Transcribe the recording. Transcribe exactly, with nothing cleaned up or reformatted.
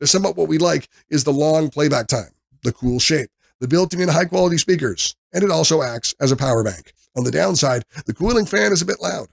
To sum up, what we like is the long playback time, the cool shape, the built-in high-quality speakers, and it also acts as a power bank. On the downside, the cooling fan is a bit loud.